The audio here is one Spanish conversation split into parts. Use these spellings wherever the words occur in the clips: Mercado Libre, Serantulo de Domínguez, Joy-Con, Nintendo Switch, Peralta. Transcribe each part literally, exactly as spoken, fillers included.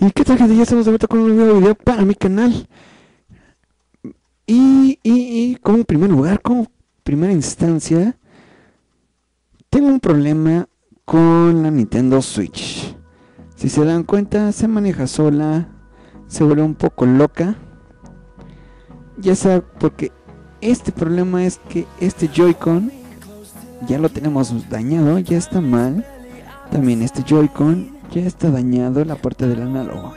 Y qué tal, gente, ya estamos de vuelta con un nuevo video para mi canal. Y, y, y como primer lugar, como primera instancia, tengo un problema con la Nintendo Switch. Si se dan cuenta, se maneja sola, se vuelve un poco loca. Ya sea porque este problema es que este Joy-Con ya lo tenemos dañado, ya está mal. También este Joy-Con ya está dañado, la parte del análogo.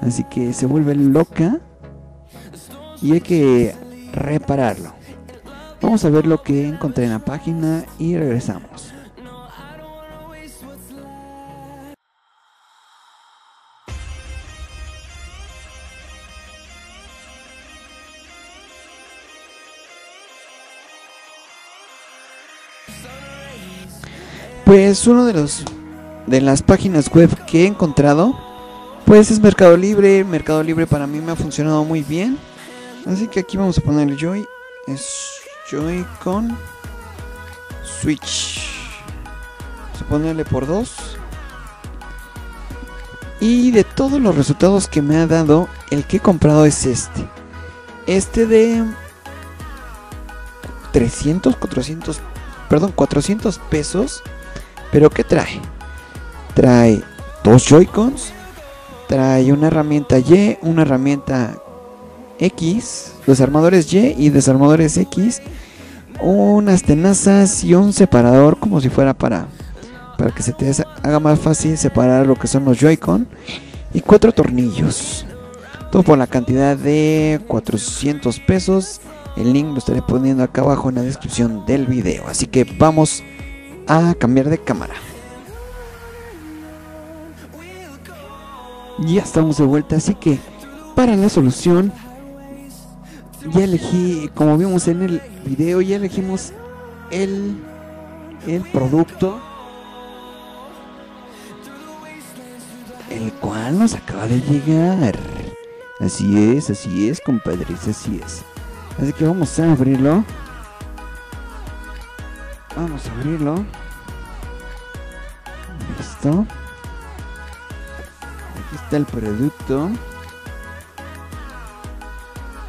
Así que se vuelve loca y hay que repararlo. Vamos a ver lo que encontré en la página y regresamos. Pues uno de los de las páginas web que he encontrado, pues es Mercado Libre. Mercado Libre para mí me ha funcionado muy bien. Así que aquí vamos a poner Joy, es Joy-Con Switch. Vamos a ponerle por dos. Y de todos los resultados que me ha dado, el que he comprado es este. Este de trescientos, cuatrocientos, perdón, cuatrocientos pesos. Pero ¿qué trae? Trae dos Joy-Cons, trae una herramienta Y, una herramienta X, desarmadores Y y desarmadores X, unas tenazas y un separador como si fuera para, para que se te haga más fácil separar lo que son los Joy-Con, y cuatro tornillos. Todo por la cantidad de cuatrocientos pesos. El link lo estaré poniendo acá abajo en la descripción del video. Así que vamos a cambiar de cámara. Ya estamos de vuelta, así que para la solución ya elegí, como vimos en el video, ya elegimos el, el producto, el cual nos acaba de llegar. Así es, así es, compadres, así es. Así que vamos a abrirlo. Vamos a abrirlo. Listo. Aquí está el producto.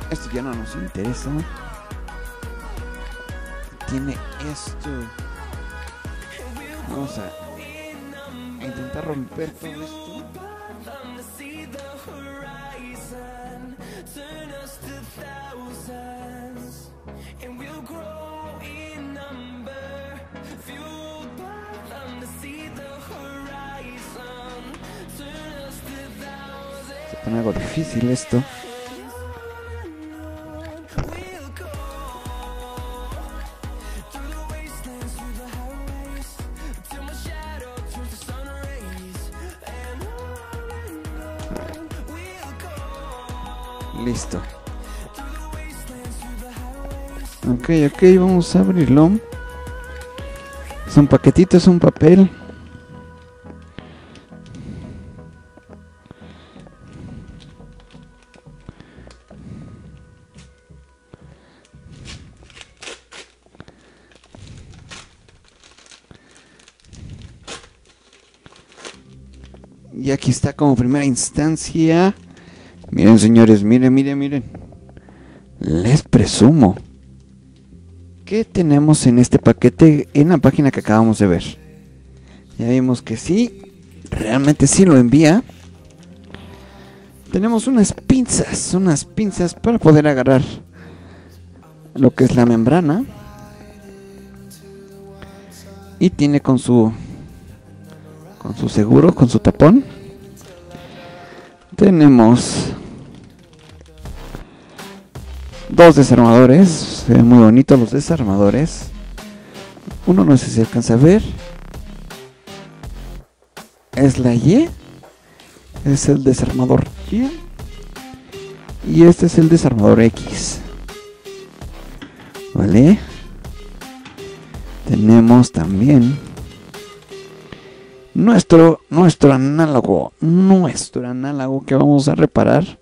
Esto ya no nos interesa. Tiene esto. Vamos a intentar romper todo esto. Se pone algo difícil esto. Listo. Ok, ok, vamos a abrirlo. Es un paquetito, es un papel. Y aquí está como primera instancia. Miren, señores, miren, miren, miren. Les presumo. ¿Qué tenemos en este paquete en la página que acabamos de ver? Ya vimos que sí, realmente sí lo envía. Tenemos unas pinzas, unas pinzas para poder agarrar lo que es la membrana. Y tiene con su, con su seguro, con su tapón. Tenemos dos desarmadores, se ven muy bonitos los desarmadores. Uno no sé si se alcanza a ver. Es la Y. Es el desarmador Y. Y este es el desarmador X. Vale. Tenemos también Nuestro, nuestro análogo, nuestro análogo que vamos a reparar.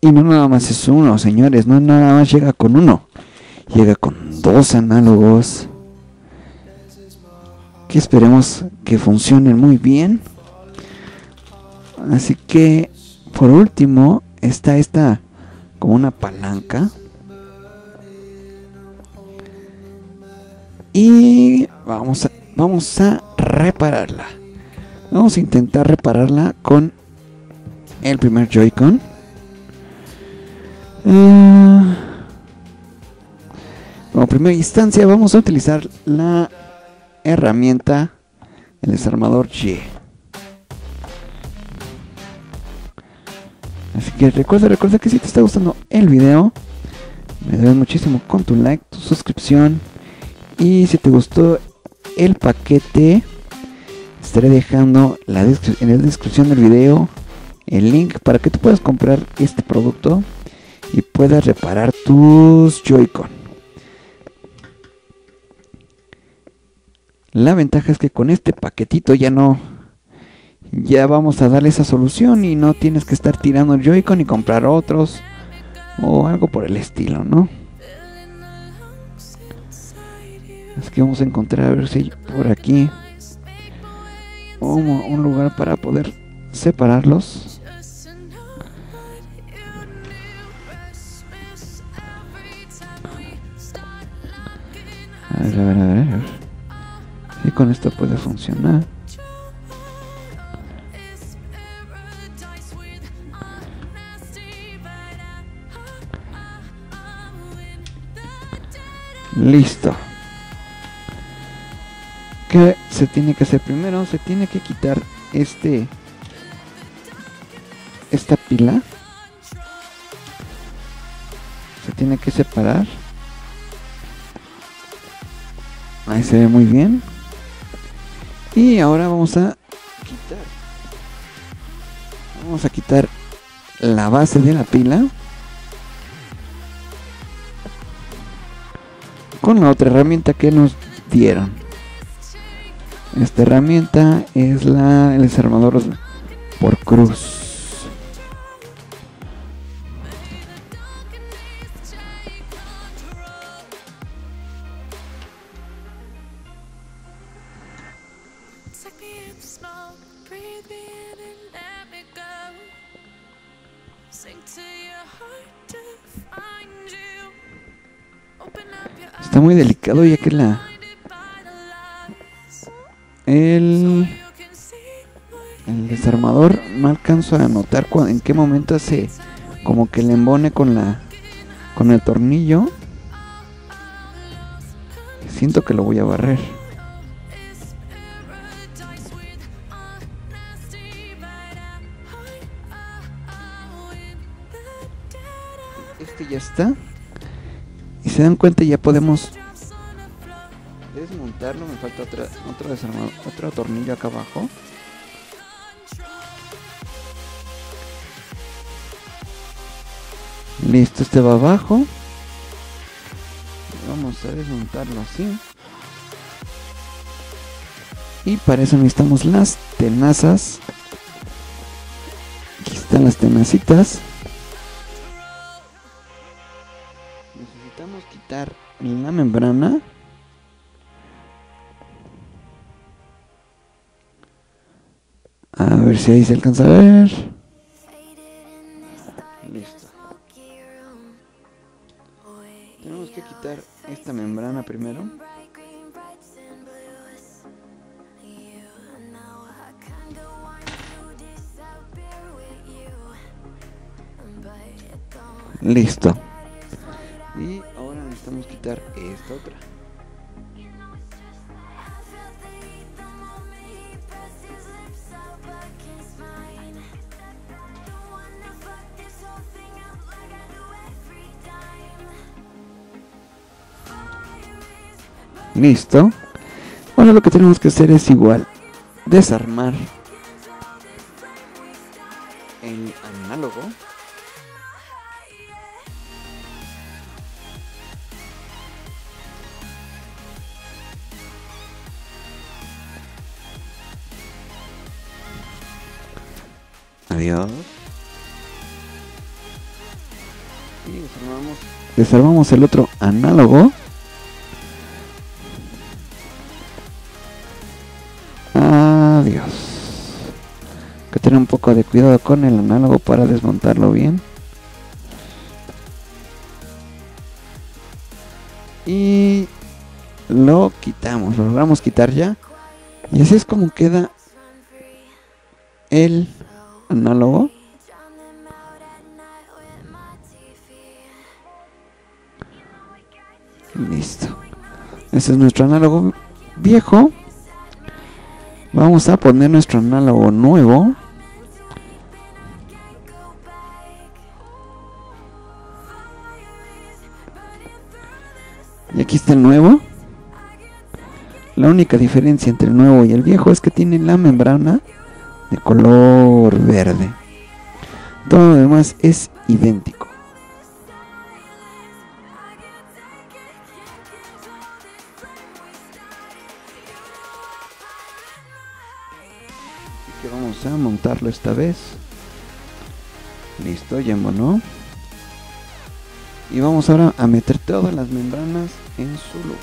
Y no nada más es uno, señores, no nada más llega con uno. Llega con dos análogos que esperemos que funcionen muy bien. Así que por último está esta como una palanca. Y vamos a, vamos a repararla. Vamos a intentar repararla con el primer Joy-Con. Uh, como primera instancia vamos a utilizar la herramienta, el desarmador Y. Así que recuerda, recuerda que si te está gustando el video, me debes muchísimo con tu like, tu suscripción. Y si te gustó el paquete, estaré dejando la en la descripción del video el link para que tú puedas comprar este producto y puedas reparar tus Joy-Con. La ventaja es que con este paquetito ya no, ya vamos a darle esa solución y no tienes que estar tirando el Joy-Con y comprar otros o algo por el estilo, ¿no? Así que vamos a encontrar, a ver si por aquí un, un lugar para poder separarlos. A ver, a ver, a ver, a ver. Y con esto puede funcionar. Listo. ¿Qué se tiene que hacer primero? Se tiene que quitar este esta pila, se tiene que separar. Ahí se ve muy bien. Y ahora vamos a quitar vamos a quitar la base de la pila con la otra herramienta que nos dieron. Esta herramienta es la, el desarmador por cruz. Está muy delicado ya que la El, el desarmador no alcanzo a notar en qué momento hace como que el embone con la con el tornillo. Siento que lo voy a barrer. Este ya está. Y se dan cuenta, ya podemos desmontarlo. Me falta otra, otro desarmador, otro tornillo acá abajo. Listo, este va abajo. Vamos a desmontarlo así. Y para eso necesitamos las tenazas. Aquí están las tenacitas. Necesitamos quitar la membrana. A ver si ahí se alcanza a ver. Listo. Tenemos que quitar esta membrana primero. Listo. Y ahora necesitamos quitar esta otra. Listo. Ahora lo que tenemos que hacer es igual desarmar el análogo. Adiós. Y desarmamos, desarmamos el otro análogo. que tener un poco de cuidado con el análogo para desmontarlo bien. Y lo quitamos, lo logramos quitar ya. Y así es como queda el análogo. Listo. Este es nuestro análogo viejo. Vamos a poner nuestro análogo nuevo. Y aquí está el nuevo. La única diferencia entre el nuevo y el viejo es que tiene la membrana de color verde. Todo lo demás es idéntico. Así que vamos a montarlo esta vez. Listo, ya embonó. Y vamos ahora a meter todas las membranas en su lugar.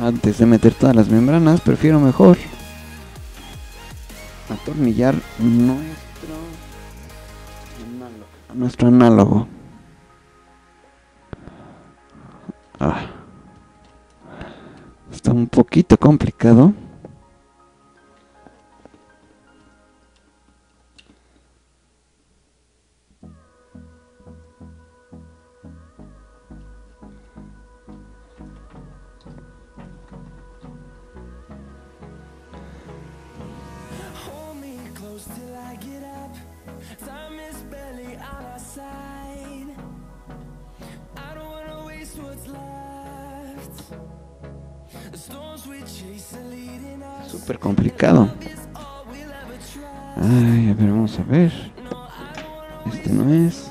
Antes de meter todas las membranas, prefiero mejor atornillar nuestro análogo. Nuestro análogo. Ah. Está un poquito complicado. Súper complicado. Ay, a ver, vamos a ver. Este no es. Es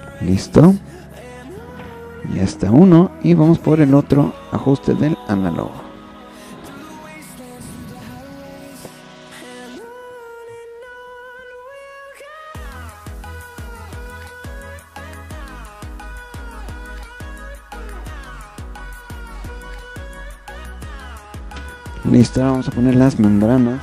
este. Listo. Ya está uno. Y vamos por el otro ajuste del análogo. Listo, ahora vamos a poner las membranas.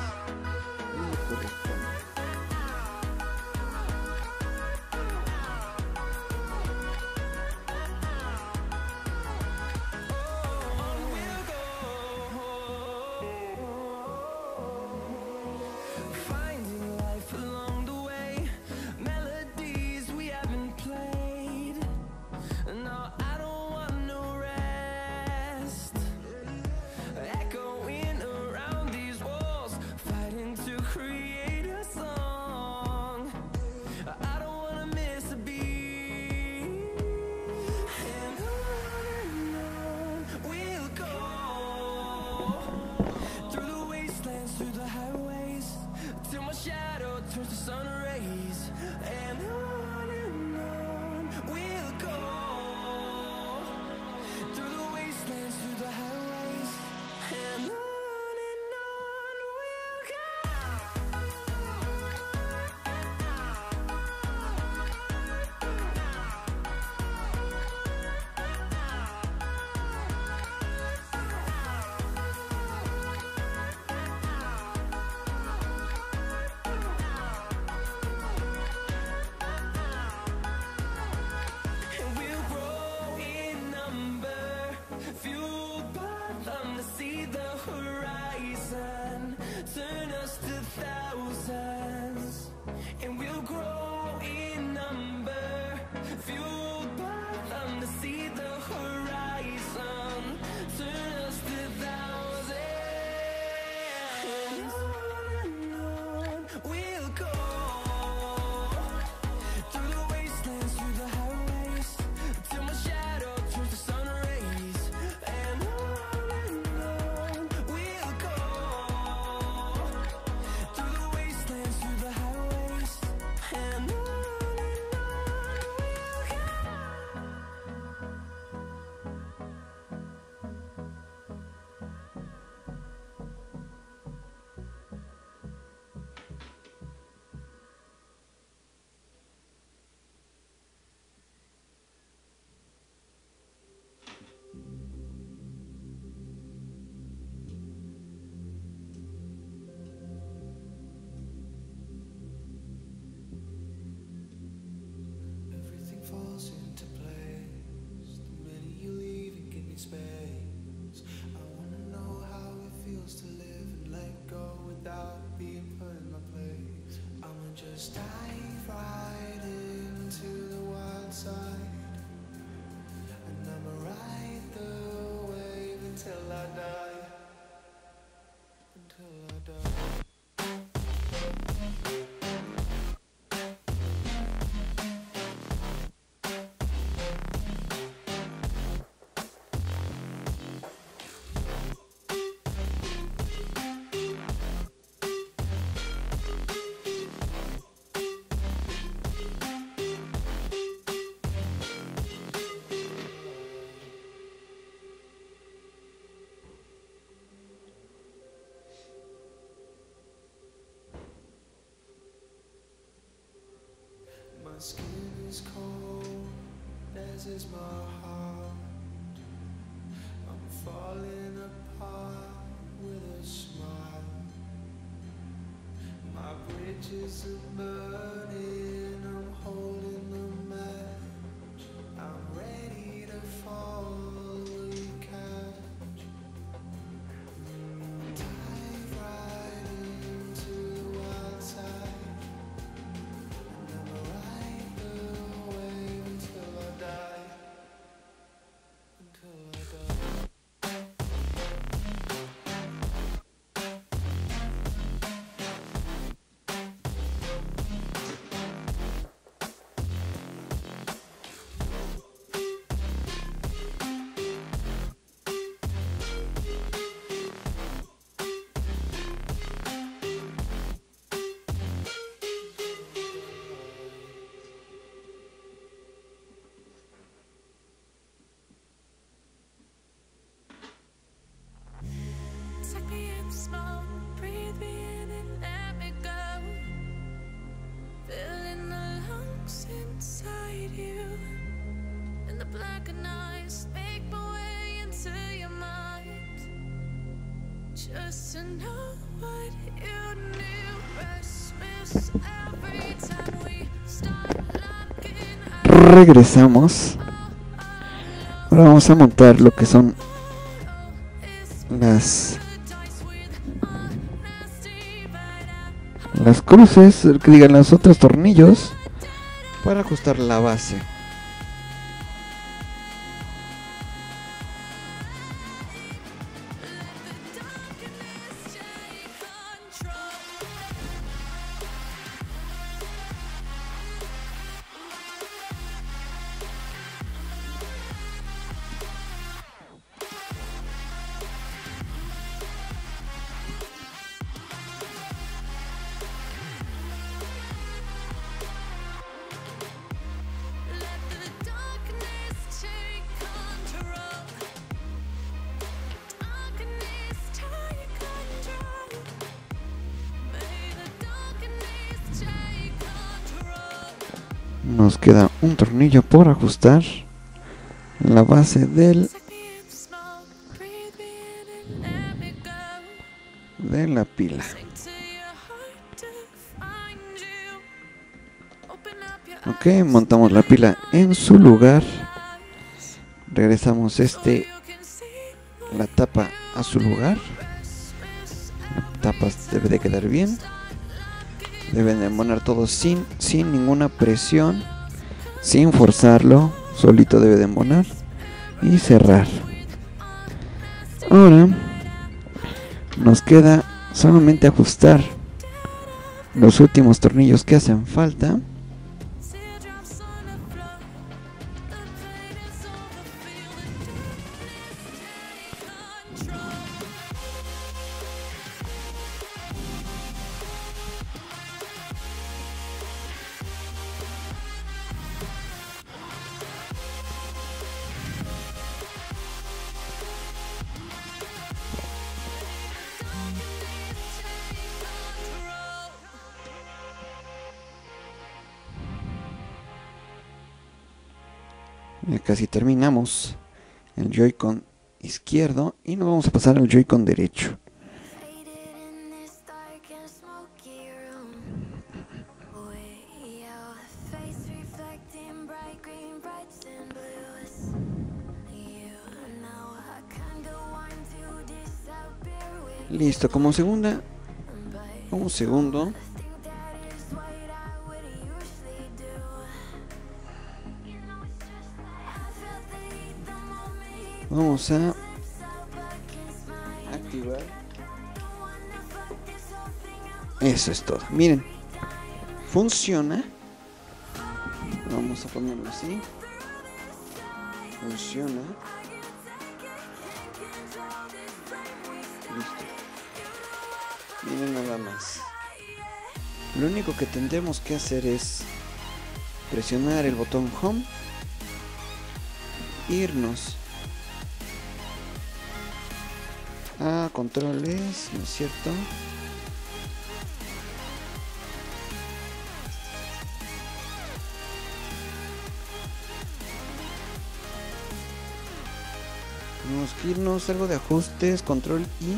skin is cold, as is my heart. I'm falling apart with a smile. My bridges are burning, I'm holding the match. I'm ready to fall, will you catch? Dive right into the wild side, and I'ma ride the wave until I die. Until I die. Regresamos. Ahora vamos a montar lo que son las las cruces, que digan los otros tornillos, para ajustar la base. Nos queda un tornillo por ajustar la base del de la pila. Ok, montamos la pila en su lugar. Regresamos este la tapa a su lugar. La tapa debe de quedar bien. Deben de poner todo sin, sin ninguna presión, sin forzarlo, solito debe de embonar y cerrar. Ahora nos queda solamente ajustar los últimos tornillos que hacen falta. Casi terminamos el Joy-Con izquierdo y nos vamos a pasar al Joy-Con derecho. Listo, como segunda, un segundo. Vamos a activar. Eso es todo. Miren, funciona. Vamos a ponerlo así. Funciona. Listo. Miren nada más. Lo único que tendremos que hacer es presionar el botón Home. Irnos a controles, ¿no es cierto? tenemos que irnos algo de ajustes, control y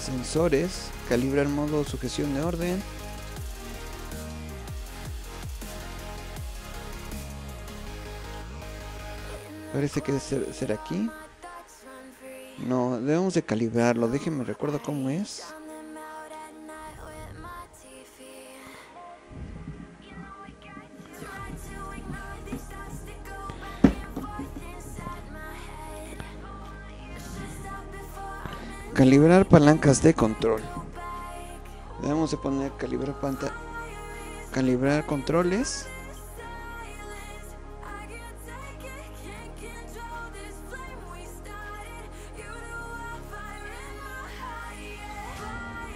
sensores, calibrar modo sujeción de orden. Parece que debe ser aquí. No, debemos de calibrarlo. Déjenme recuerdo cómo es. Calibrar palancas de control. Debemos de poner calibrar panta, calibrar controles.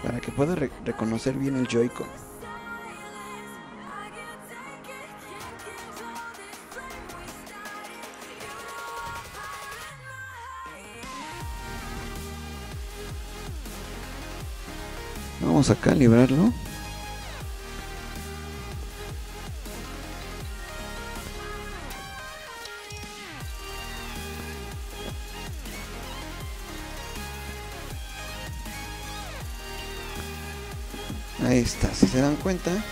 Para que pueda re reconocer bien el Joy-Con. Vamos a calibrarlo. Ahí está, si se dan cuenta. Vamos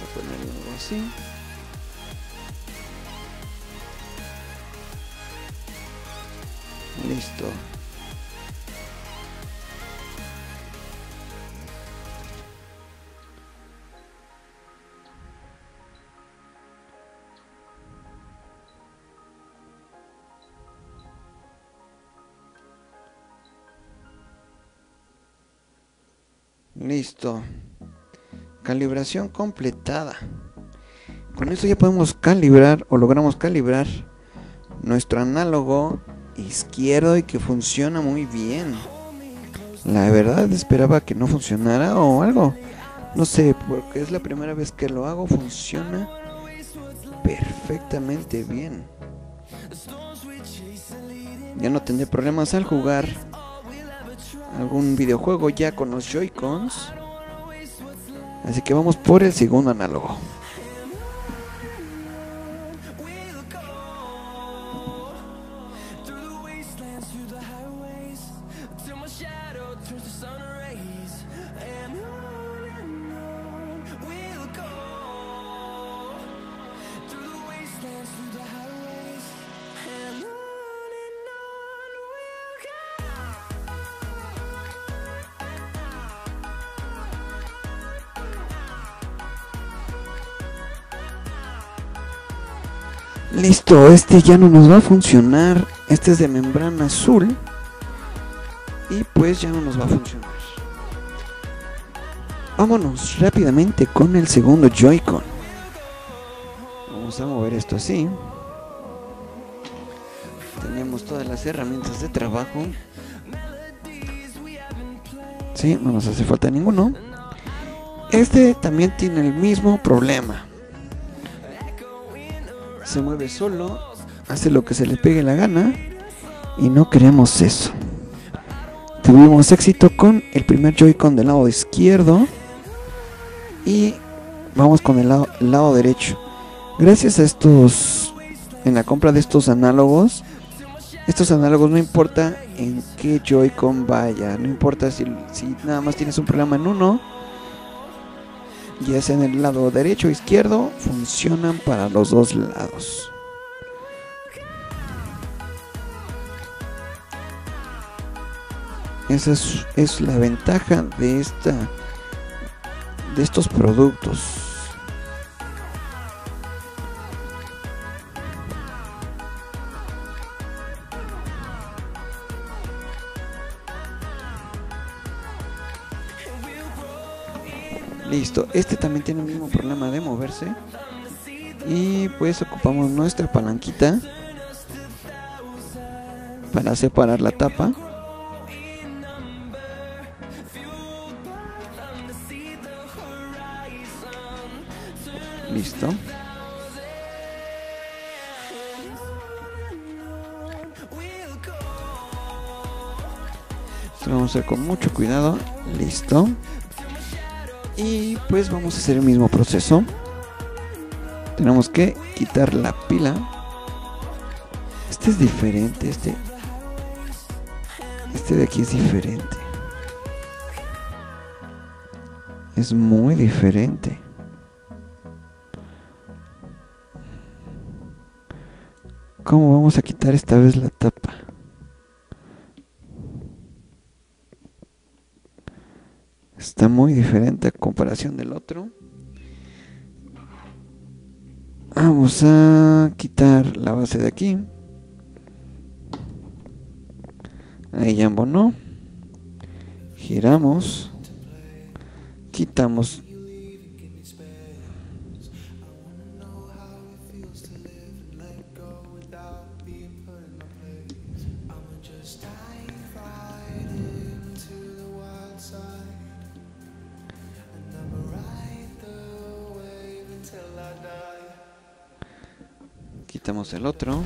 a ponerlo así. Listo. Listo, calibración completada. Con esto ya podemos calibrar o logramos calibrar nuestro análogo izquierdo y que funciona muy bien. La verdad esperaba que no funcionara o algo, no sé, porque es la primera vez que lo hago. Funciona perfectamente bien. Ya no tendré problemas al jugar algún videojuego ya con los Joy-Cons. Así que vamos por el segundo análogo. Listo, este ya no nos va a funcionar. Este es de membrana azul. Y pues ya no nos va a funcionar. Vámonos rápidamente con el segundo Joy-Con. Vamos a mover esto así. Tenemos todas las herramientas de trabajo. Sí, no nos hace falta ninguno. Este también tiene el mismo problema. Se mueve solo, hace lo que se le pegue la gana y no queremos eso. Tuvimos éxito con el primer Joy-Con del lado izquierdo y vamos con el lado, el lado derecho. Gracias a estos, en la compra de estos análogos, estos análogos no importa en qué Joy-Con vaya, no importa si, si nada más tienes un problema en uno, ya sea en el lado derecho o izquierdo, funcionan para los dos lados. Esa es, es la ventaja de esta de estos productos. Listo, este también tiene el mismo problema de moverse. Y pues ocupamos nuestra palanquita para separar la tapa. Listo. Esto lo vamos a hacer con mucho cuidado. Listo. Y pues vamos a hacer el mismo proceso. Tenemos que quitar la pila. Este es diferente, este. Este de aquí es diferente. Es muy diferente. ¿Cómo vamos a quitar esta vez la tapa? Está muy diferente a comparación del otro. Vamos a quitar la base de aquí. Ahí ya embonó. Giramos. Quitamos. Quitamos el otro.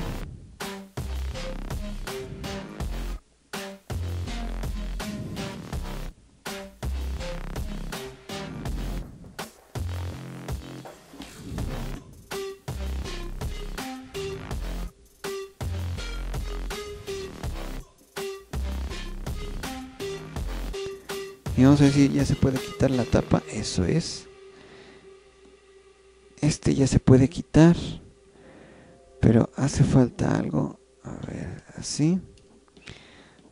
Y vamos a ver si ya se puede quitar la tapa. Eso es. Este ya se puede quitar. Pero hace falta algo. A ver, así.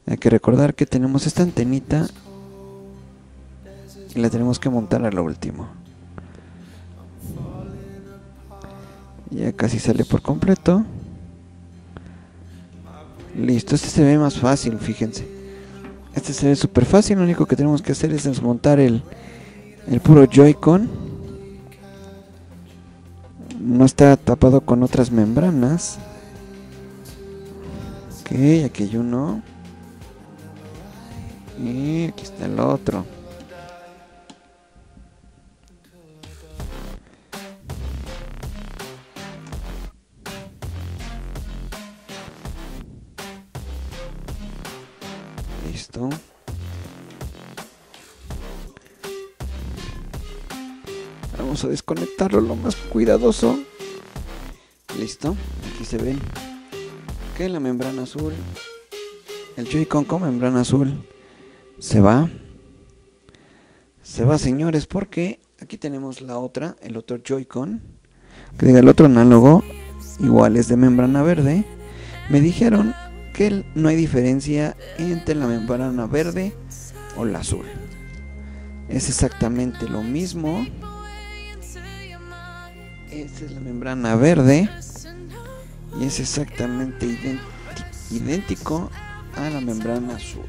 Hay que recordar que tenemos esta antenita. Y la tenemos que montar a lo último. Ya casi sale por completo. Listo, este se ve más fácil, fíjense. Este se ve súper fácil. Lo único que tenemos que hacer es desmontar el, el puro Joy-Con. No está tapado con otras membranas. Ok, aquí hay uno. Y aquí está el otro. Listo. Vamos a desconectarlo lo más cuidadoso. Listo, aquí se ve que la membrana azul, el Joy-Con con membrana azul, se va. Se va, señores, porque aquí tenemos la otra, el otro Joy-Con, que diga el otro análogo, igual es de membrana verde. Me dijeron que no hay diferencia entre la membrana verde o la azul. Es exactamente lo mismo. Esta es la membrana verde y es exactamente idéntico a la membrana azul.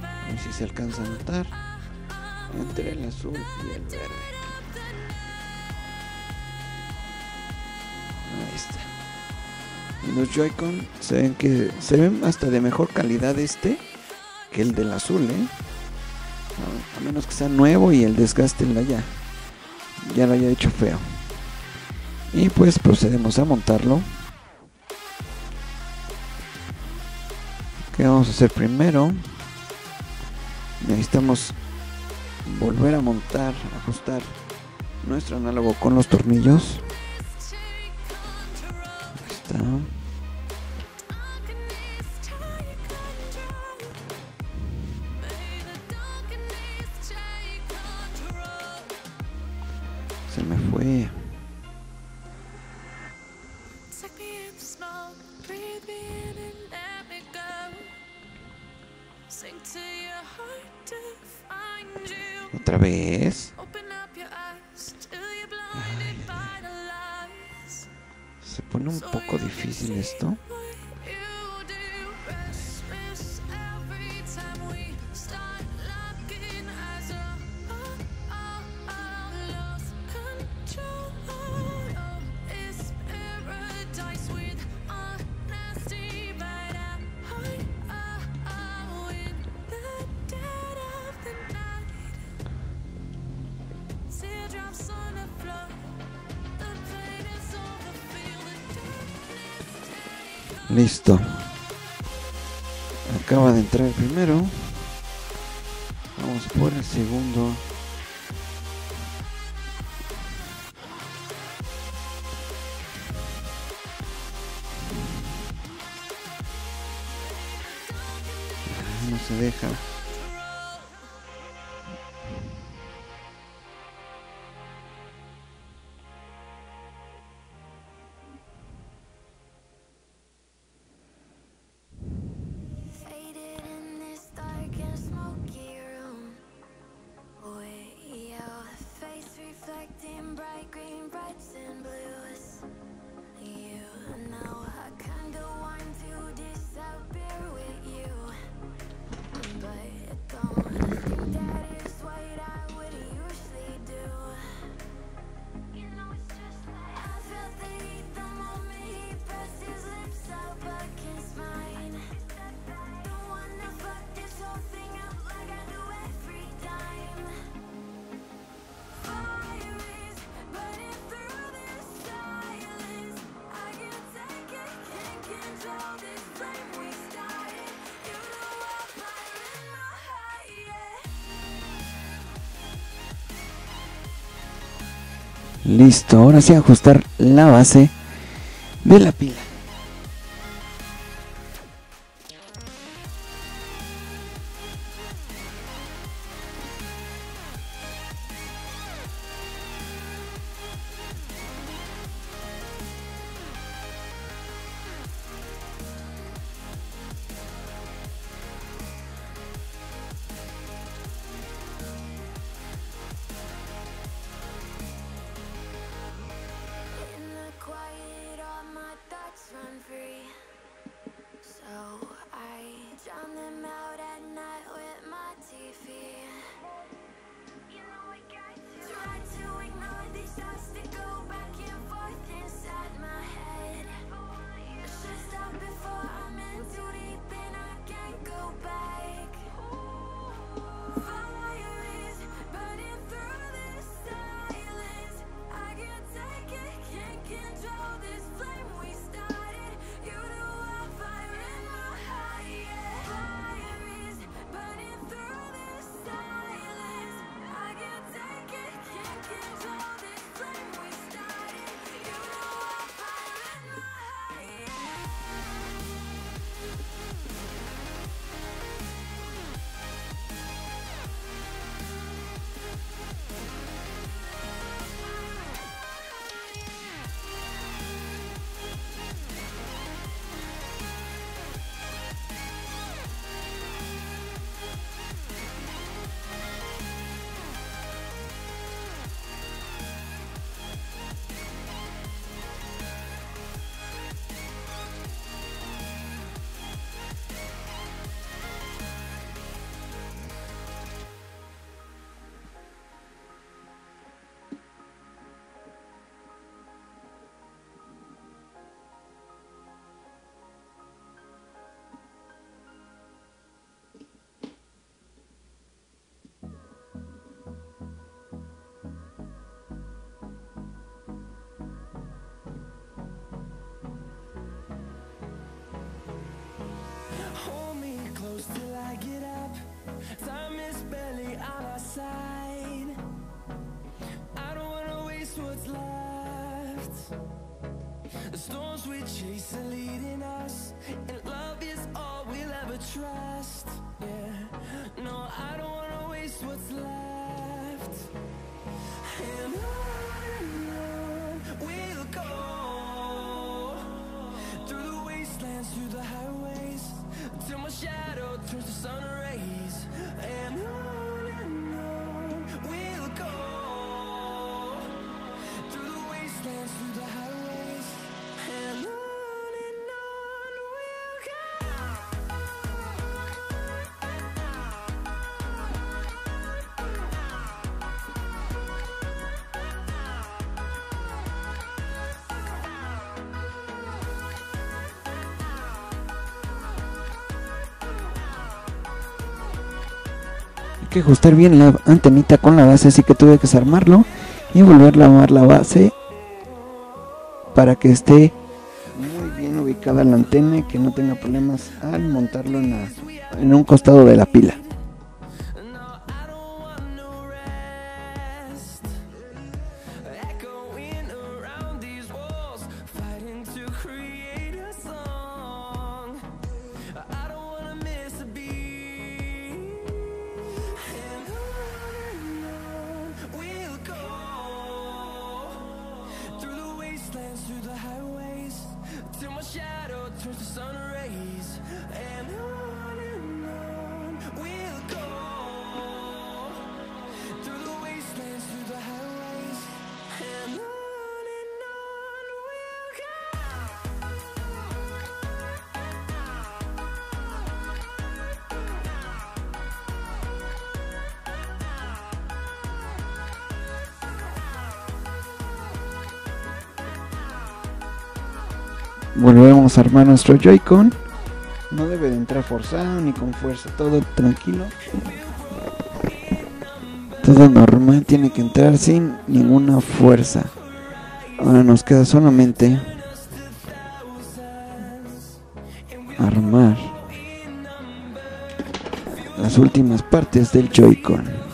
A ver si se alcanza a notar entre el azul y el verde. Ahí está. Los Joy-Con se ven que se ven hasta de mejor calidad este que el del azul, ¿eh? A menos que sea nuevo y el desgaste la ya, ya lo haya hecho feo. Y pues procedemos a montarlo. ¿Qué vamos a hacer primero? Necesitamos volver a montar, ajustar nuestro análogo con los tornillos. Se me fue. Otra vez. Se pone un poco difícil esto. Listo. Acaba de entrar primero. vamos por el segundo. No se deja. Listo, ahora sí ajustar la base de la pila. Till I get up, time is barely on our side. I don't wanna waste what's left. The storms we chase are leading us, and love is all we'll ever trust. Yeah, no, I don't wanna waste what's left. And on and on we'll go, through the wastelands, through the highways, till my shadow through the sun rays, and on and on we'll go, through the wastelands, through the highways, and on and on we'll que ajustar bien la antenita con la base, así que tuve que desarmarlo y volver a armar la base para que esté muy bien ubicada la antena y que no tenga problemas al montarlo en, la, en un costado de la pila. Volvemos a armar nuestro Joy-Con. No debe de entrar forzado ni con fuerza, todo tranquilo, todo normal, tiene que entrar sin ninguna fuerza. Ahora nos queda solamente armar las últimas partes del Joy-Con.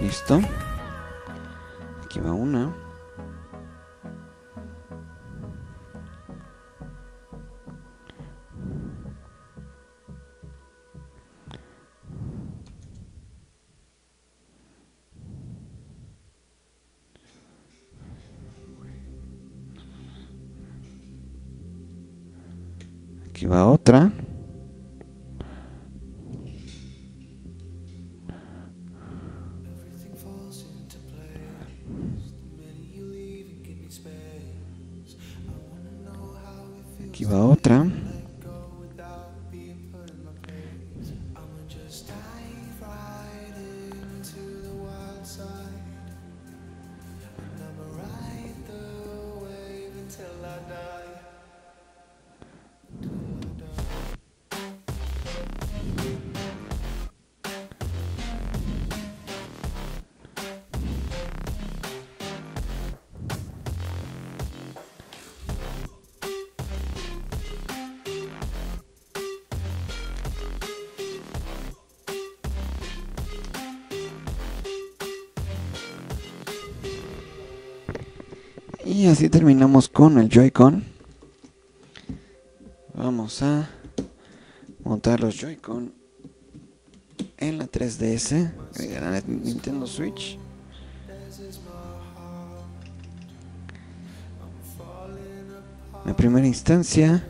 Listo, aquí va una, aquí va otra. Aquí va otra. Y así terminamos con el Joy-Con. Vamos a montar los Joy-Con en la tres D S, en la Nintendo Switch. En primera instancia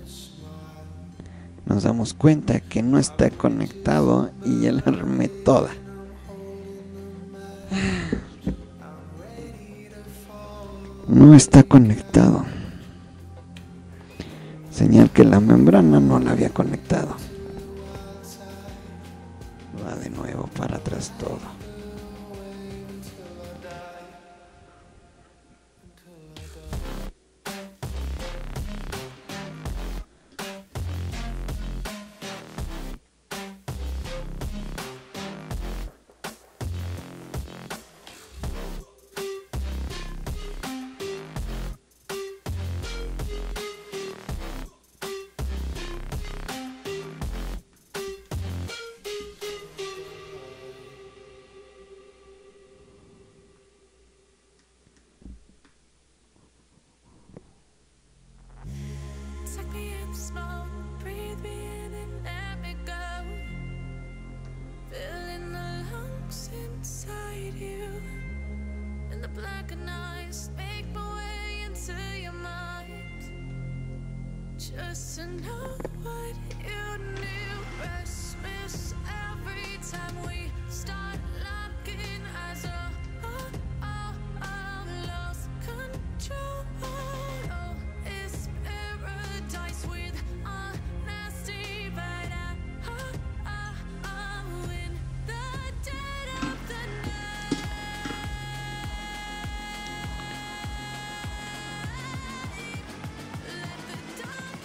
nos damos cuenta que no está conectado y ya la armé toda. No está conectado, señal que la membrana no la había conectado. Va de nuevo para atrás todo. Just to know what you knew. Christmas every time we start locking eyes. Oh, oh, oh, oh, lost control. Oh, it's paradise with honesty, but I, oh, oh, oh, in the dead of the night. Let the dark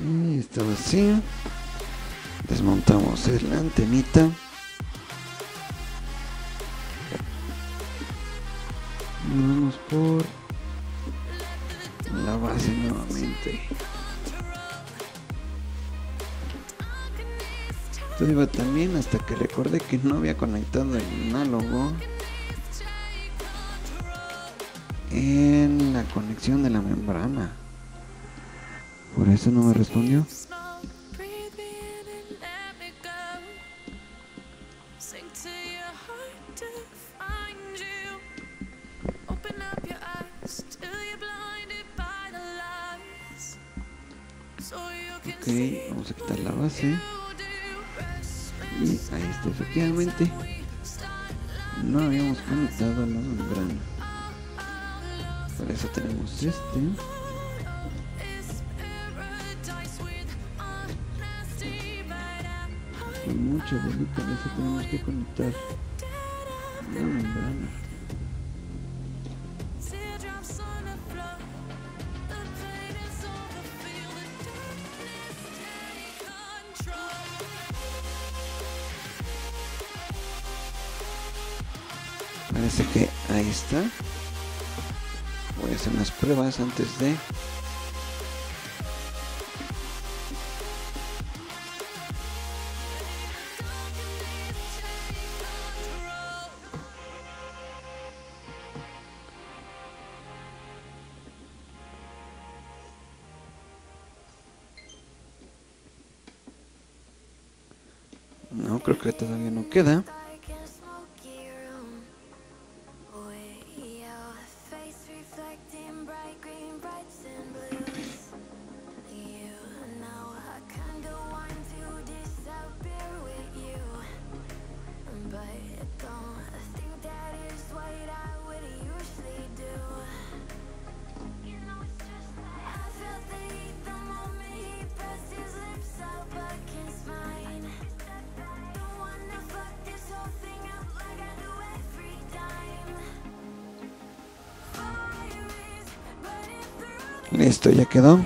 y estaba así. Desmontamos la antenita. vamos por la base nuevamente. Esto iba también hasta que recordé que no había conectado el análogo en la conexión de la membrana, por eso no me respondió. Ok, vamos a quitar la base y ahí está, efectivamente no habíamos conectado la membrana, por eso tenemos este. Con mucha delicadeza tenemos que conectar la membrana. Parece que ahí está. Voy a hacer unas pruebas antes de no, creo que todavía no queda. Listo, ya quedó.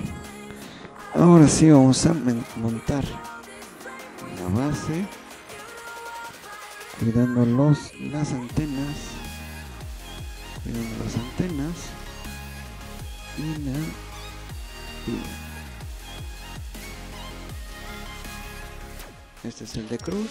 Ahora sí vamos a montar la base, cuidando los, las antenas, cuidando las antenas y la pila. Este es el de cruz.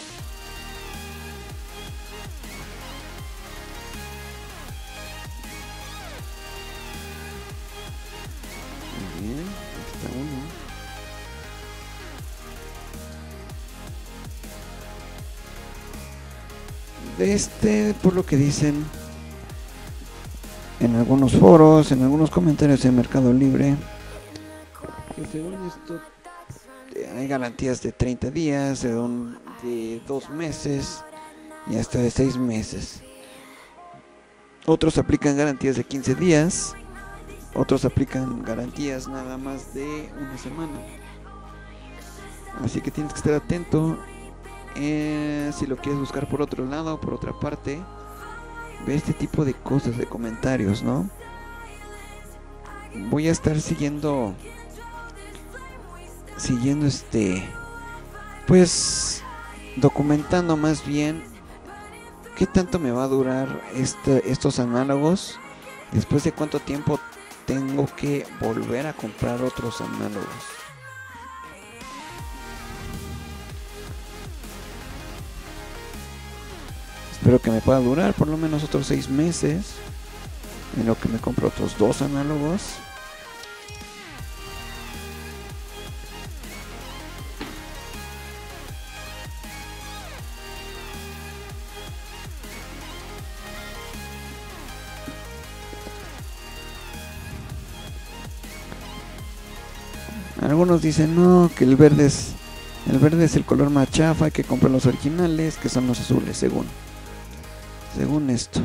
Este, por lo que dicen en algunos foros, en algunos comentarios de Mercado Libre, que según esto hay garantías de treinta días, de, un, de dos meses y hasta de seis meses. Otros aplican garantías de quince días, otros aplican garantías nada más de una semana. Así que tienes que estar atento. Eh, si lo quieres buscar por otro lado, por otra parte, ve este tipo de cosas, de comentarios, ¿no? Voy a estar siguiendo Siguiendo este Pues documentando más bien qué tanto me va a durar este, estos análogos, después de cuánto tiempo tengo que volver a comprar otros análogos. Espero que me pueda durar por lo menos otros seis meses, en lo que me compro otros dos análogos. Algunos dicen no, que el verde es el verde es el color más chafa, hay que comprar los originales, que son los azules, según. Según esto,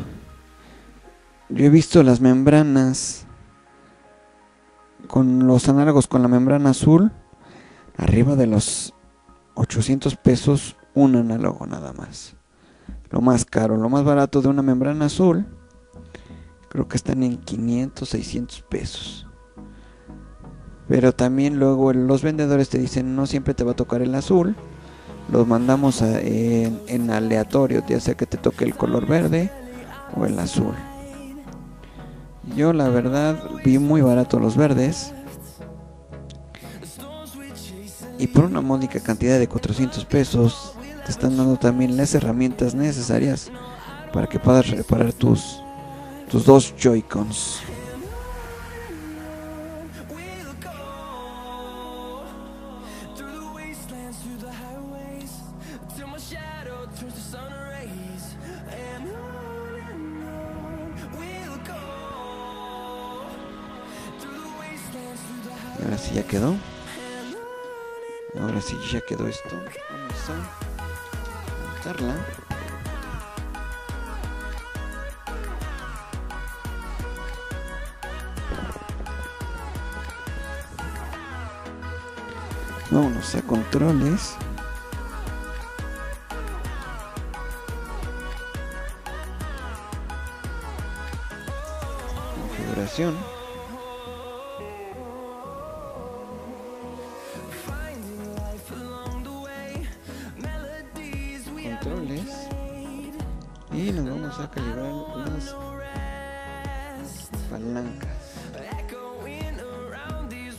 yo he visto las membranas con los análogos con la membrana azul arriba de los ochocientos pesos un análogo nada más. Lo más caro, lo más barato de una membrana azul, creo que están en quinientos, seiscientos pesos. Pero también luego los vendedores te dicen no siempre te va a tocar el azul. Los mandamos a, en, en aleatorio, ya sea que te toque el color verde o el azul. Yo la verdad vi muy barato los verdes. Y por una módica cantidad de cuatrocientos pesos te están dando también las herramientas necesarias para que puedas reparar tus, tus dos Joy-Cons. Y ahora sí ya quedó. Ahora sí ya quedó esto. Vamos a montarla. Vámonos a controles. Configuración. Y nos vamos a calibrar las palancas.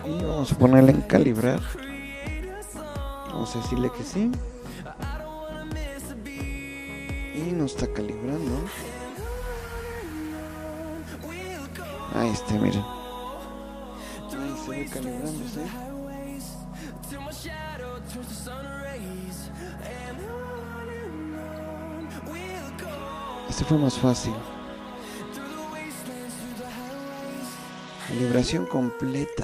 Y vamos a ponerle en calibrar. Vamos a decirle que sí. Y nos está calibrando. Ahí está, miren. Ahí se ve calibrándose. Este fue más fácil. Calibración completa.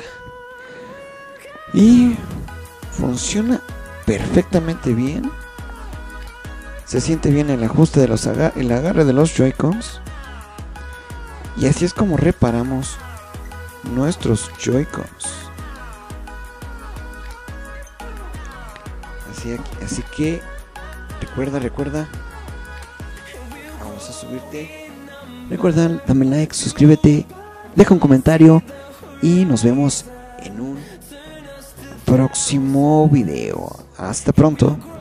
Y funciona perfectamente bien. Se siente bien el ajuste de los agar- el agarre de los Joy-Cons. Y así es como reparamos nuestros Joy-Cons. Así, así que recuerda, recuerda. A subirte. Recuerda, dame like, suscríbete, deja un comentario y nos vemos en un próximo video. Hasta pronto.